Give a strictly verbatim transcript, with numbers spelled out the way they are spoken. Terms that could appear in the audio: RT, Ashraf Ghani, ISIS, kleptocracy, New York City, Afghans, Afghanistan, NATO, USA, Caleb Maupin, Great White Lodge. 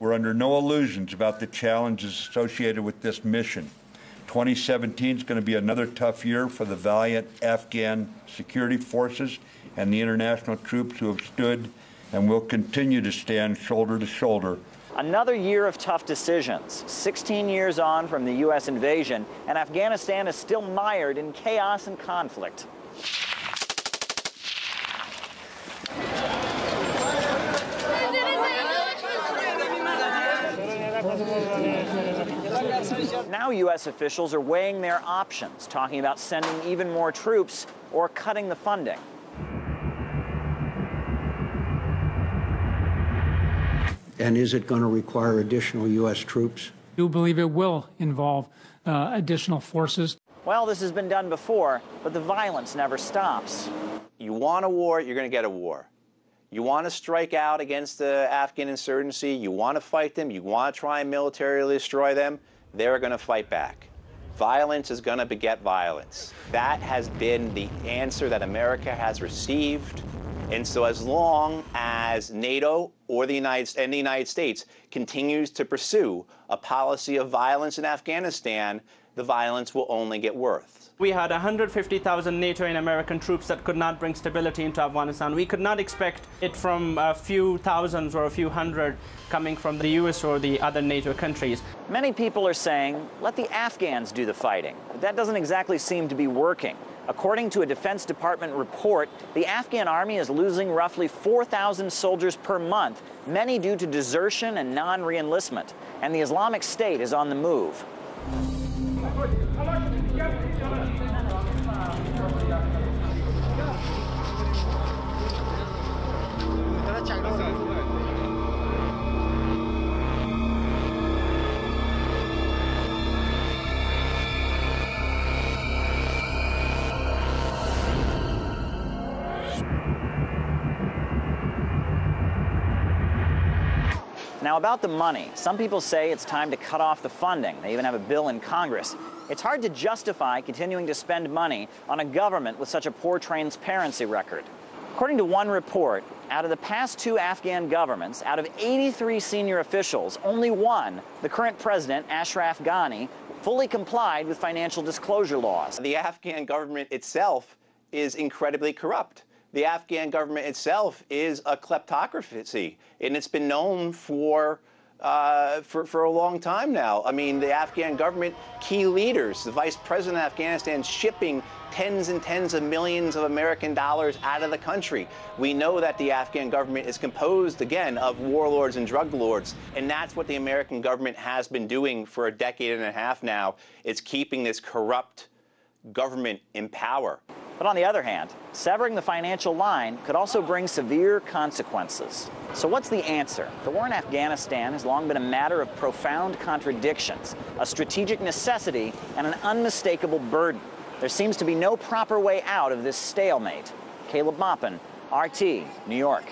We're under no illusions about the challenges associated with this mission. twenty seventeen is going to be another tough year for the valiant Afghan security forces and the international troops who have stood and will continue to stand shoulder to shoulder. Another year of tough decisions. sixteen years on from the U S invasion, and Afghanistan is still mired in chaos and conflict. Now U S officials are weighing their options, talking about sending even more troops or cutting the funding. And is it going to require additional U S troops? I do believe it will involve uh, additional forces. Well, this has been done before, but the violence never stops. You want a war, you're going to get a war. You want to strike out against the Afghan insurgency, you want to fight them, you want to try and militarily destroy them, they're going to fight back. Violence is going to beget violence. That has been the answer that America has received. And so as long as NATO or the United, and the United States continues to pursue a policy of violence in Afghanistan, the violence will only get worse. We had one hundred fifty thousand NATO and American troops that could not bring stability into Afghanistan. We could not expect it from a few thousands or a few hundred coming from the U S or the other NATO countries. Many people are saying, let the Afghans do the fighting. But that doesn't exactly seem to be working. According to a Defense Department report, the Afghan army is losing roughly four thousand soldiers per month, many due to desertion and non-reenlistment. And the Islamic State is on the move. Now, about the money, some people say it's time to cut off the funding. They even have a bill in Congress. It's hard to justify continuing to spend money on a government with such a poor transparency record. According to one report, out of the past two Afghan governments, out of eighty-three senior officials, only one, the current president, Ashraf Ghani, fully complied with financial disclosure laws. The Afghan government itself is incredibly corrupt. The Afghan government itself is a kleptocracy, and it's been known for, uh, for, for a long time now. I mean, the Afghan government, key leaders, the vice president of Afghanistan shipping tens and tens of millions of American dollars out of the country. We know that the Afghan government is composed, again, of warlords and drug lords, and that's what the American government has been doing for a decade and a half now. It's keeping this corrupt government in power. But on the other hand, severing the financial line could also bring severe consequences. So what's the answer? The war in Afghanistan has long been a matter of profound contradictions, a strategic necessity, and an unmistakable burden. There seems to be no proper way out of this stalemate. Caleb Maupin, R T, New York.